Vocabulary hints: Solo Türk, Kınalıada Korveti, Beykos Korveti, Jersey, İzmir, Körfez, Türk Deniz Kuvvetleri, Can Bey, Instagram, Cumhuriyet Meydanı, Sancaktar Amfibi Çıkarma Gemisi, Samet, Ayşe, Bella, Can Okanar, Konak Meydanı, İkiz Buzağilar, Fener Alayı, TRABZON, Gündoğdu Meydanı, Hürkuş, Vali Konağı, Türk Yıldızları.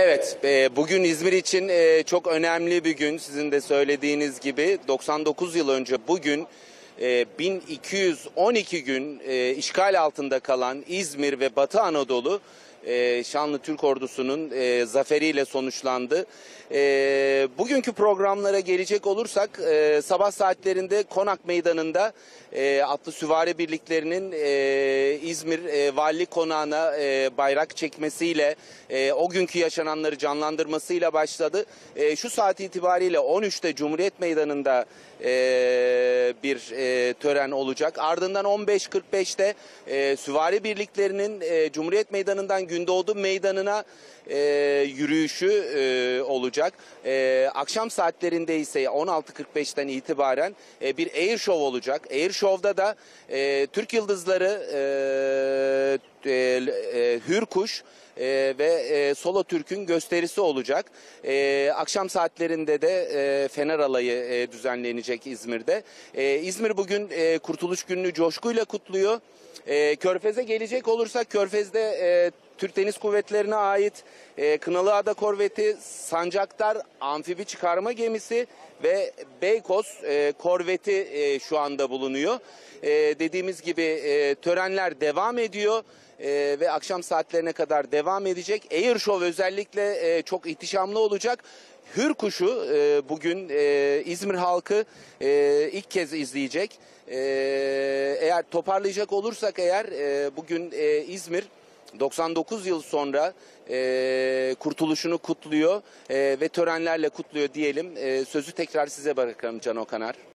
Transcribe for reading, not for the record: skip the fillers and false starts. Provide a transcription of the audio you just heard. Evet, bugün İzmir için çok önemli bir gün. Sizin de söylediğiniz gibi 99 yıl önce bugün 1212 gün işgal altında kalan İzmir ve Batı Anadolu şanlı Türk ordusunun zaferiyle sonuçlandı. Bugünkü programlara gelecek olursak sabah saatlerinde Konak Meydanı'nda atlı süvari birliklerinin İzmir Vali Konağı'na bayrak çekmesiyle o günkü yaşananları canlandırmasıyla başladı. Şu saat itibariyle 13'te Cumhuriyet Meydanı'nda bir tören olacak. Ardından 15.45'te süvari birliklerinin Cumhuriyet Meydanı'ndan Gündoğdu Meydanı'na yürüyüşü olacak. Akşam saatlerinde ise 16.45'ten itibaren bir air show olacak. Air show'da da Türk Yıldızları, Hürkuş ve Solo Türk'ün gösterisi olacak. Akşam saatlerinde de Fener Alayı düzenlenecek İzmir'de. İzmir bugün Kurtuluş Günü'nü coşkuyla kutluyor. Körfez'e gelecek olursak Körfez'de Türk Deniz Kuvvetleri'ne ait Kınalıada Korveti, Sancaktar Amfibi Çıkarma Gemisi ve Beykos Korveti şu anda bulunuyor. Dediğimiz gibi törenler devam ediyor ve akşam saatlerine kadar devam edecek. Air Show özellikle çok ihtişamlı olacak. Hürkuş'u bugün İzmir halkı ilk kez izleyecek. Eğer toparlayacak olursak eğer bugün İzmir 99 yıl sonra kurtuluşunu kutluyor ve törenlerle kutluyor diyelim. Sözü tekrar size bırakalım Can Okanar.